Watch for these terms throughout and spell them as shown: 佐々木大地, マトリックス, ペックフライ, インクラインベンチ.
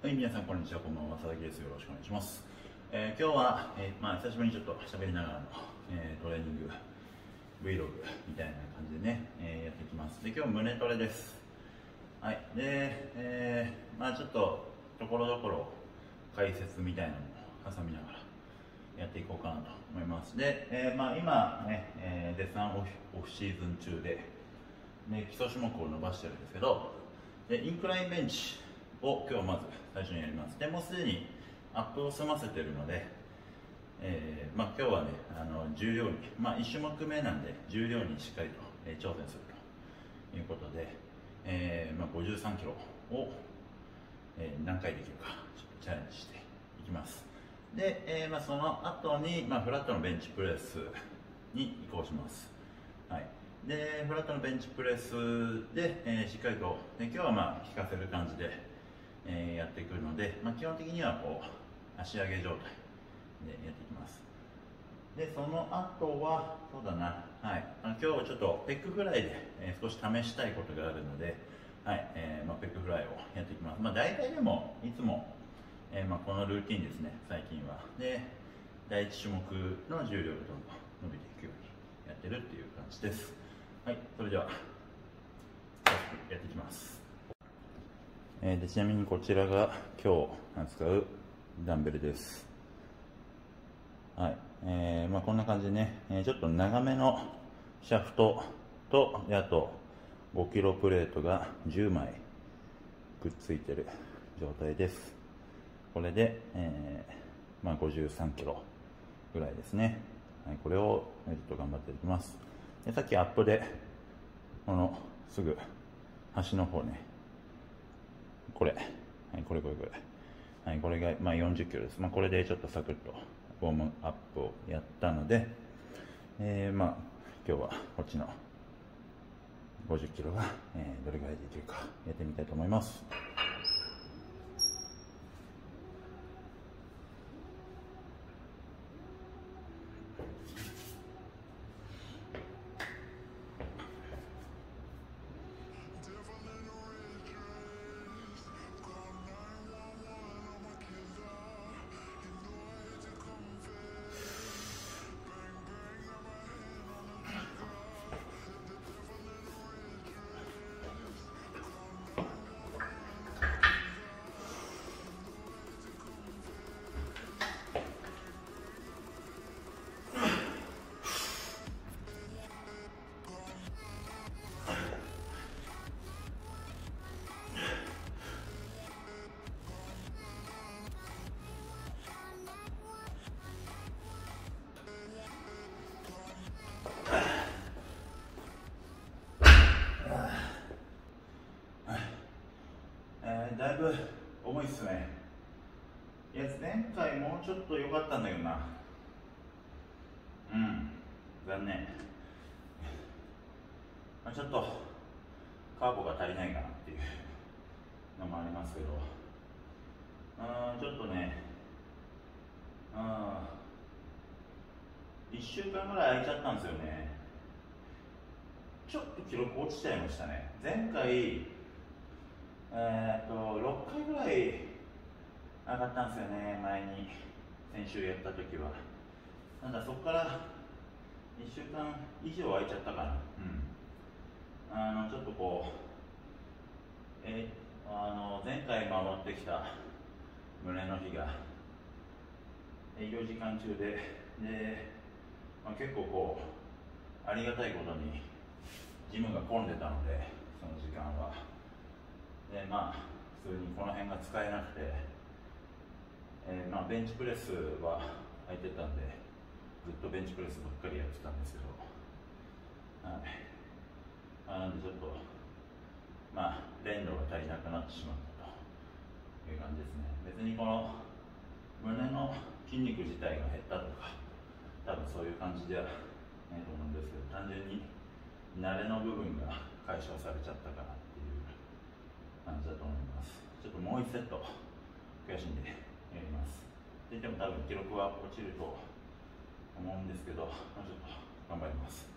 はい、皆さんこんにちは、こんばんは、佐々木です。よろしくお願いします。今日は、久しぶりにちょっと喋りながらの、トレーニング、Vlog みたいな感じでね、やっていきます。で、今日胸トレです。はい。で、ちょっと、ところどころ解説みたいなのを挟みながらやっていこうかなと思います。で、今ね、絶賛オフシーズン中で、ね、基礎種目を伸ばしてるんですけど、でインクラインベンチを今日まず最初にやります。でもうすでにアップを済ませてるので、今日はね、重量に、1種目目なんで重量にしっかりと、挑戦するということで、53キロを、何回できるかチャレンジしていきます。で、その後に、フラットのベンチプレスに移行します。はいでフラットのベンチプレスで、しっかりと、ね、今日は効かせる感じで、やってくるので、基本的にはこう足上げ状態でやっていきます。でその後はそうだな、今日ちょっとペックフライで、少し試したいことがあるので、ペックフライをやっていきます。大体でもいつも、このルーティンですね。最近はで第一種目の重量がどんどん伸びていくようにやってるっていう感じです。はい、それではやっていきます。ちなみにこちらが今日扱うダンベルです。こんな感じでね、ちょっと長めのシャフトとあと5キロプレートが10枚くっついてる状態です。これで、53キロぐらいですね。これをちょっと頑張っていきます。でさっきアップでこのすぐ端の方ね、これが40キロです。これでちょっとサクッとウォームアップをやったので、今日はこっちの50キロが、どれぐらいでいけるかやってみたいと思います。だいぶ重いっすね。いや、前回もうちょっと良かったんだけどな。残念。ちょっとカーボが足りないかなっていうのもありますけど、ちょっとね、1週間ぐらい空いちゃったんですよね。ちょっと記録落ちちゃいましたね。前回6回ぐらい上がったんですよね、前に、先週やったときは。なんだ、そこから1週間以上空いちゃったかな。ちょっとこう、前回守ってきた胸の日が、営業時間中で、結構こう、ありがたいことに、ジムが混んでたので、その時間は。で普通にこの辺が使えなくて、ベンチプレスは空いてたんでずっとベンチプレスばっかりやってたんですけど、なんでちょっと練度が足りなくなってしまったという感じですね。別にこの胸の筋肉自体が減ったとか多分そういう感じではないと思うんですけど、単純に慣れの部分が解消されちゃったからっていう感じだと思います。ちょっともう1セット悔しいんでやります。でも多分記録は落ちると思うんですけど、ちょっと頑張ります。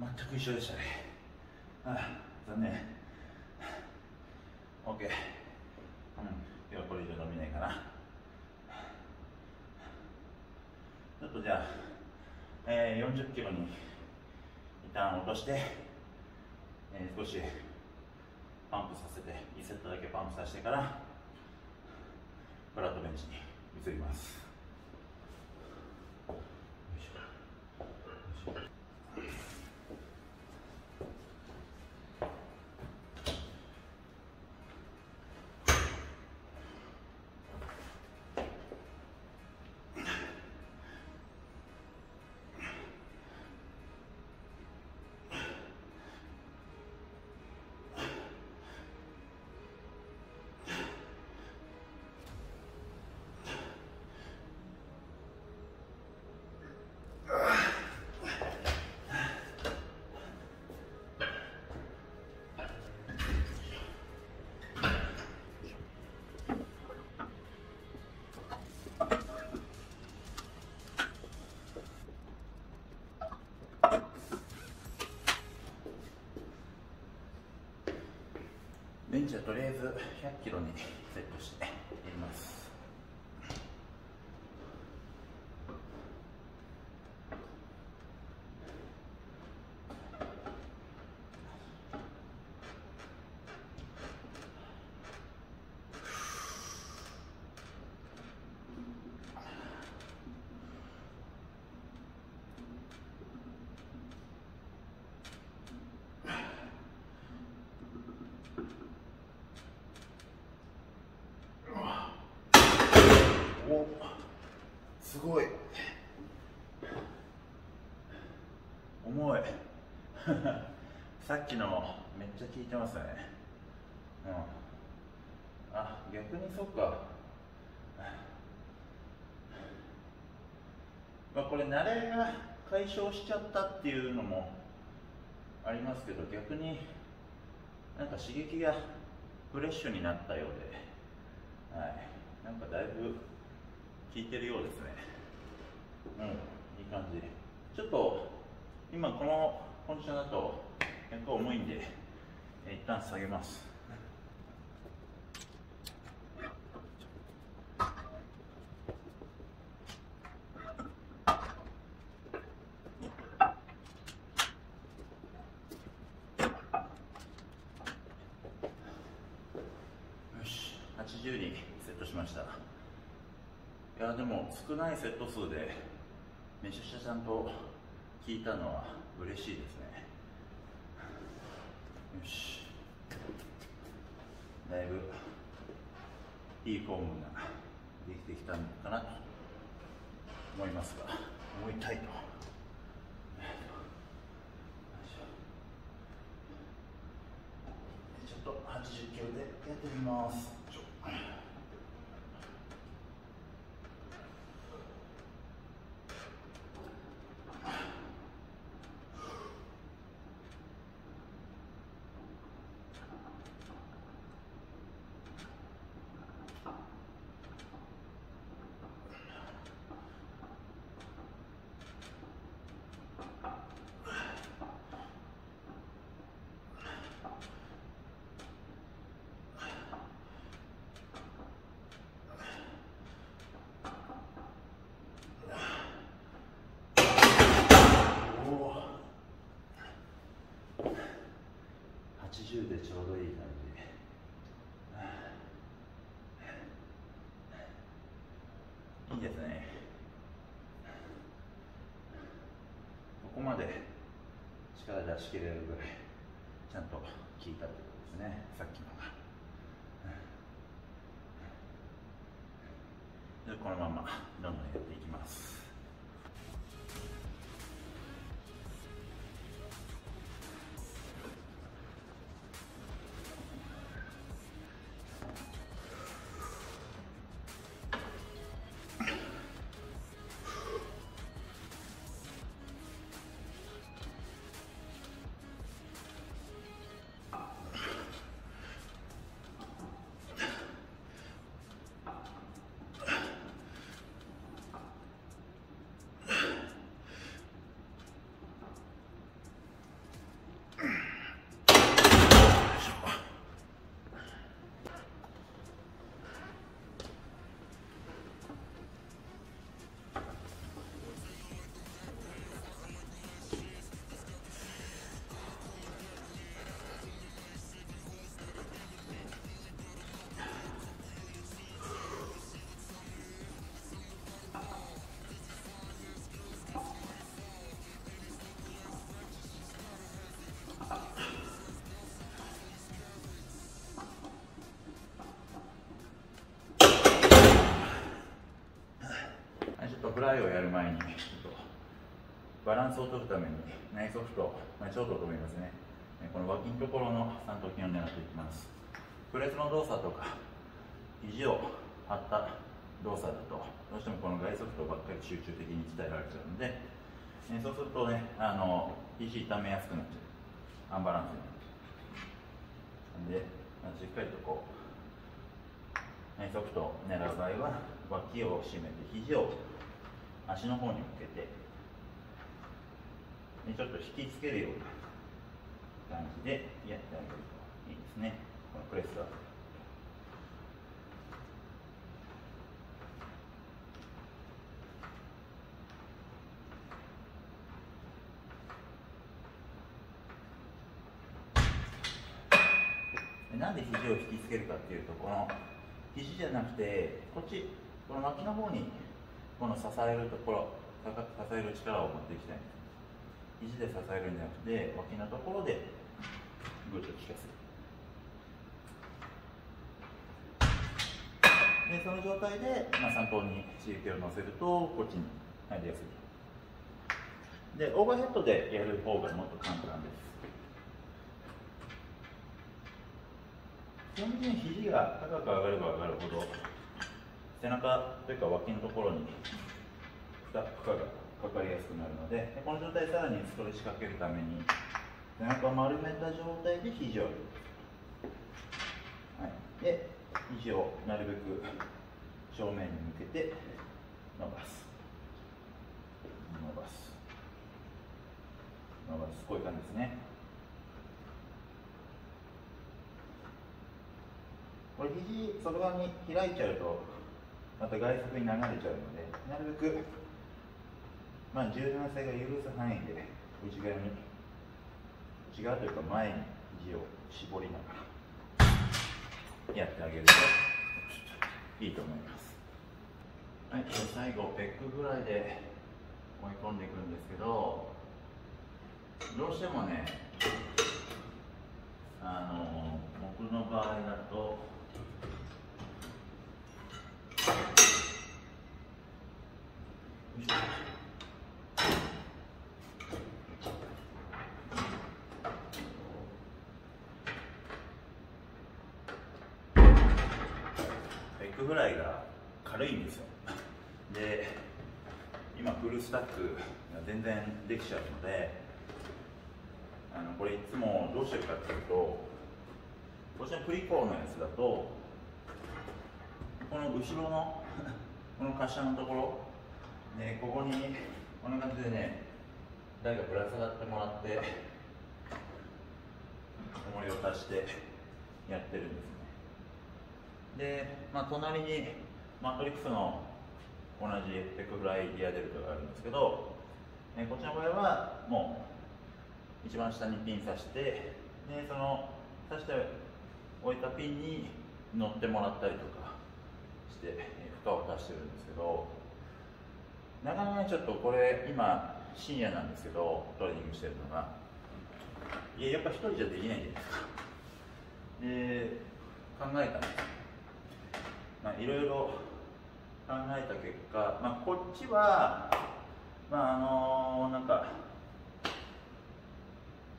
全く一緒でしたね。残念。OK。ではこれ以上伸びないかな。ちょっとじゃあ、40キロに一旦落として、少しパンプさせて、1セットだけパンプさせてから、フラットベンチに移ります。ベンチはとりあえず100キロにセットしてやります。すごい重いさっきのめっちゃ効いてますね。あ、逆にそっか、これ慣れが解消しちゃったっていうのもありますけど、逆になんか刺激がフレッシュになったようで、なんかだいぶ効いてるようですね。いい感じ。ちょっと今このコンディションだと結構重いんで、一旦下げます。よし、80にセットしました。いやでも少ないセット数でめちゃくちゃちゃんと効いたのは嬉しいですね。よし、だいぶいいフォームができてきたのかなと思いますが、もう痛いと。ちょっと80キロでやってみます。80でちょうどいい感じ。いいですね。ここまで力出し切れるぐらいちゃんと効いたってことですね、さっきのが。でこのままどんどんやっていきます。ライをやる前にバランスを取るために内側とショートと思いますね。この脇のところの3頭筋を狙っていきます。プレスの動作とか肘を張った動作だとどうしてもこの外側とばっかり集中的に鍛えられちゃうので、そうするとね、肘痛めやすくなっちゃう、アンバランスになる。なんでしっかりとこう内側と狙う場合は脇を締めて肘を足の方に向けてちょっと引きつけるような感じでやってあげるといいですね。このプレスはなんで肘を引きつけるかっていうと、この肘じゃなくてこっち、この脇の方にこの支えるところ、高く支える力を持っていきたいんです。肘で支えるんじゃなくて脇のところでグッと効かせる。でその状態で、3頭に刺激を乗せるとこっちに入りやすい。でオーバーヘッドでやる方がもっと簡単です。基本的に肘が高く上がれば上がるほど背中というか脇のところに負荷がかかりやすくなるので、この状態さらにストレッチかけるために背中を丸めた状態で肘を上げる、で肘をなるべく正面に向けて伸ばす、こういう感じですね。これ肘外側に開いちゃうとまた外側に流れちゃうので、なるべく柔軟性が許す範囲で内側というか前に肘を絞りながらやってあげるといいと思います。はい、最後ペックぐらいで追い込んでいくんですけど、どうしてもね僕の場合だとぐらいが軽いんですよ。で今フルスタックが全然できちゃうので、これいつもどうしてるかっていうと、こっちのプリコーのやつだとこの後ろのこの滑車のところ、ここにこんな感じでね台がぶら下がってもらって重りを足してやってるんです。で隣にマトリックスの同じペックフライディアデルトがあるんですけど、こっちの場合はもう一番下にピン刺して、でその刺しておいたピンに乗ってもらったりとかして負荷を足してるんですけど、なかなかちょっとこれ今深夜なんですけどトレーニングしてるのが、やっぱ一人じゃできないじゃないですか。で考えたんです。いろいろ考えた結果、こっちは、なんか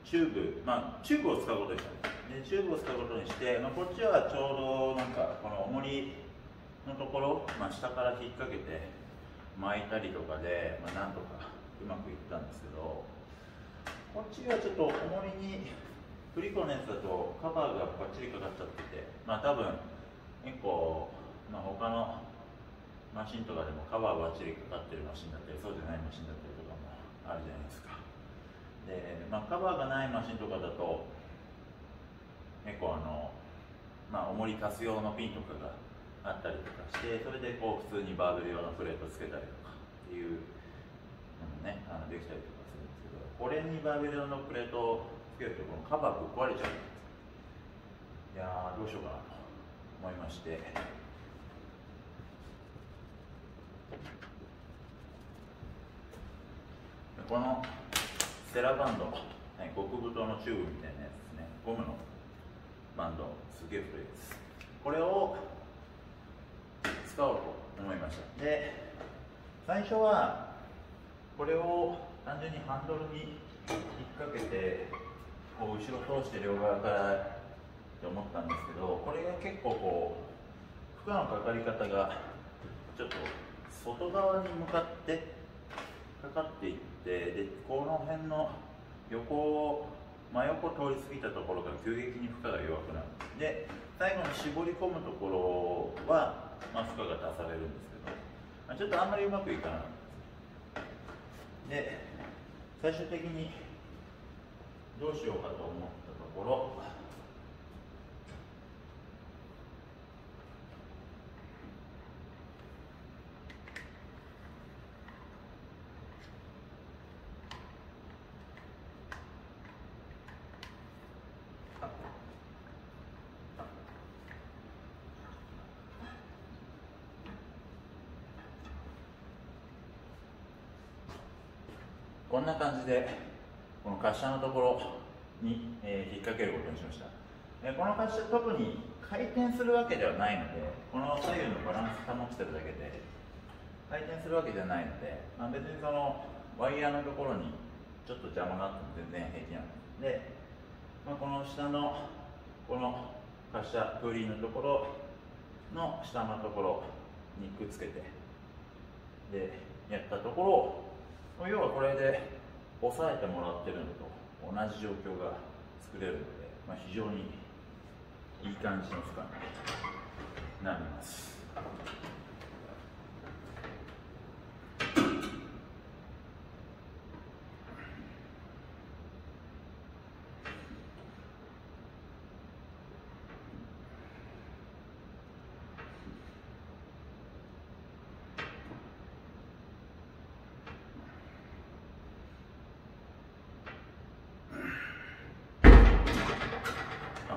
チューブを使うことにしたんです。チューブを使うことにして、こっちはちょうどなんかこの重りのところ、下から引っ掛けて巻いたりとかで、なんとかうまくいったんですけど、こっちはちょっと重りにプリコのやつだとカバーがバッチリかかっちゃってて、多分結構他のマシンとかでもカバーばっちりかかってるマシンだったりそうじゃないマシンだったりとかもあるじゃないですか。で、カバーがないマシンとかだと結構重り足す用のピンとかがあったりとかして、それでこう普通にバーベル用のプレートつけたりとかっていうのもねできたりとかするんですけど、これにバーベル用のプレートをつけるとこのカバーぶっ壊れちゃうんですよ。どうしようかなと思いまして、このセラバンド、極太のチューブみたいなやつですね、ゴムのバンド、すげえ太いです。これを使おうと思いました。で最初はこれを単純にハンドルに引っ掛けてこう後ろ通して両側からって思ったんですけど、これが結構こう負荷のかかり方がちょっと外側に向かってかかっていって、でこの辺の横を真横通り過ぎたところから急激に負荷が弱くなる。で最後に絞り込むところは、負荷が足されるんですけど、ちょっとあんまりうまくいかない。で最終的にどうしようかと思ったところ、こんな感じでこの滑車のところに引っ掛けることにしました。この滑車、特に回転するわけではないので、この左右のバランス保ってるだけで回転するわけじゃないので、別にそのワイヤーのところにちょっと邪魔があっても全然平気なんで、この下のこの滑車プーリーのところの下のところにくっつけてでやったところを、要はこれで押さえてもらってるのと同じ状況が作れるので、非常にいい感じの負荷になります。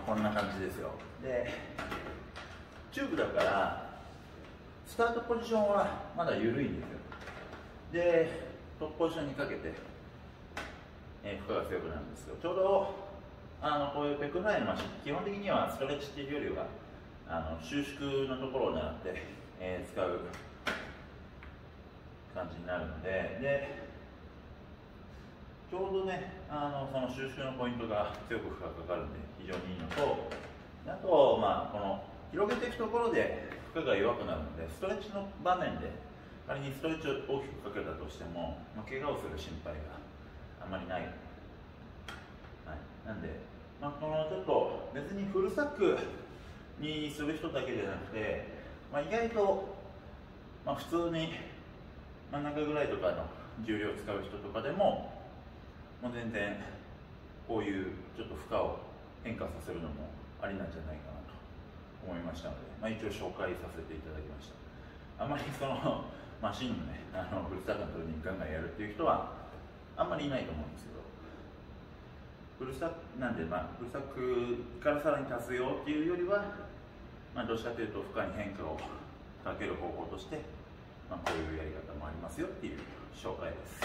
こんな感じですよ。でチューブだからスタートポジションはまだ緩いんですよ。でトップポジションにかけて、負荷が強くなるんですよ。ちょうどこういうペックフライのマシン、基本的にはストレッチっていうよりは収縮のところを狙って、使う感じになるので、ちょうどね、その収縮のポイントが強く負荷がかかるんで非常にいいのと、あと、この広げていくところで負荷が弱くなるので、ストレッチの場面で仮にストレッチを大きくかけたとしても、怪我をする心配があまりない、なんで、このちょっと別にフルサックにする人だけじゃなくて、意外と、普通に真ん中ぐらいとかの重量を使う人とかでも全然こういうちょっと負荷を変化させるのもありなんじゃないかなと思いましたので、一応紹介させていただきました。あまりそのマシンのね、フルサックのトレーニングガンガンやるっていう人はあんまりいないと思うんですけど、フルサックなんで、フルサックからさらに足すよっていうよりは、どうしたというと負荷に変化をかける方法として、こういうやり方もありますよっていう紹介です。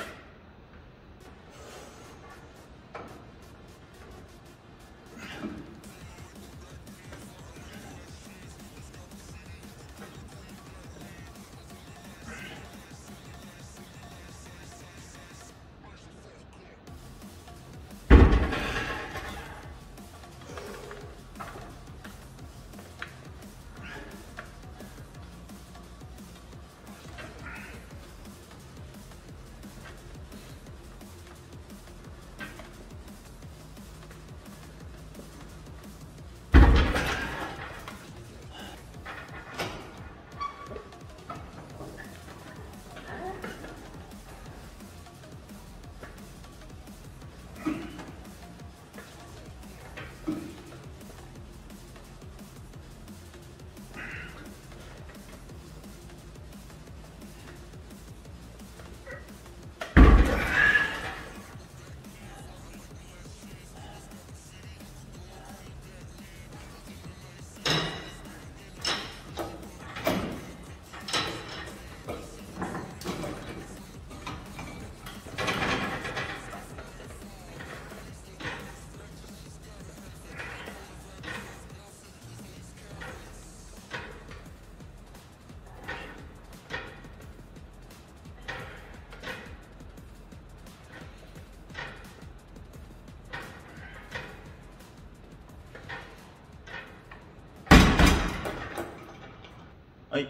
はい、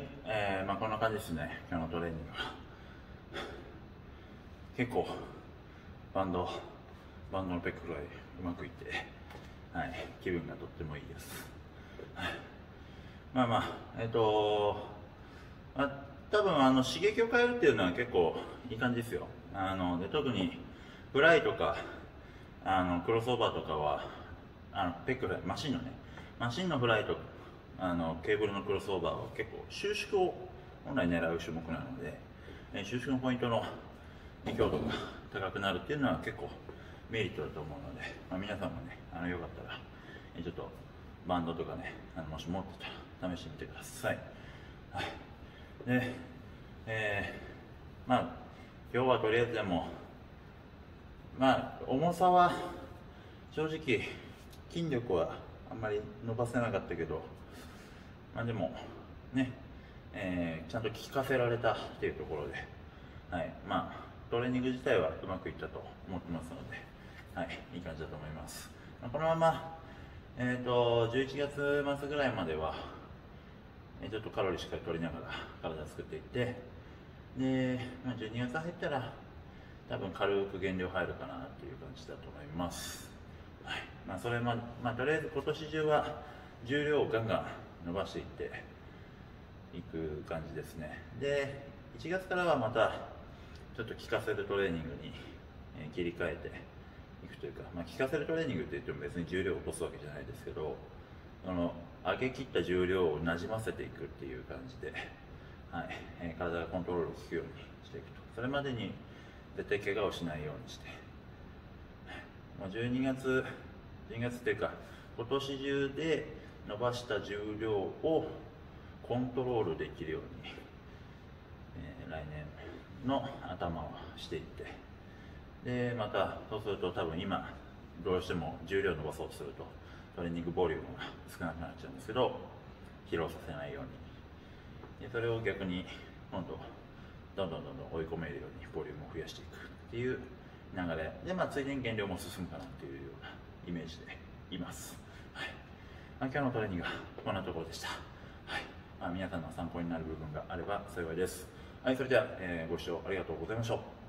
こんな感じですね、今日のトレーニングは。結構、バンドのペックぐらいうまくいって、はい、気分がとってもいいです。はい、多分刺激を変えるっていうのは結構いい感じですよ。で特に、フライとか、クロスオーバーとかは、ペックフライ、マシンのフライとか、ケーブルのクロスオーバーは結構収縮を本来狙う種目なので、収縮のポイントの強度が高くなるっていうのは結構メリットだと思うので、皆さんもね、よかったらちょっとバンドとかね、もし持ってたら試してみてください。はい、で、今日はとりあえずでも、重さは正直筋力はあんまり伸ばせなかったけど、でもね、ちゃんと効かせられたっていうところで、はい、トレーニング自体はうまくいったと思ってますので、はい、いい感じだと思います。このまま、11月末ぐらいまでは、ちょっとカロリーしっかり取りながら体を作っていって、で、12月入ったら、多分軽く減量入るかなっていう感じだと思います。はい、それも、とりあえず今年中は重量をガンガン伸ばしていっていく感じですね。で、1月からはまたちょっと効かせるトレーニングに切り替えていくというか、効かせるトレーニングって言っても別に重量を落とすわけじゃないですけど、上げ切った重量をなじませていくっていう感じで、はい、体がコントロールを効くようにしていくと。それまでに絶対怪我をしないようにして、もう12月っていうか今年中で伸ばした重量をコントロールできるように、来年の頭をしていって、でまたそうすると多分今どうしても重量を伸ばそうとするとトレーニングボリュームが少なくなっちゃうんですけど、疲労させないように、でそれを逆に今度どんどん追い込めるようにボリュームを増やしていくっていう流れで、ついでに減量も進むかなっていうようなイメージでいます。はい、今日のトレーニングはこんなところでした。はい、皆さんの参考になる部分があれば幸いです。はい、それでは、ご視聴ありがとうございました。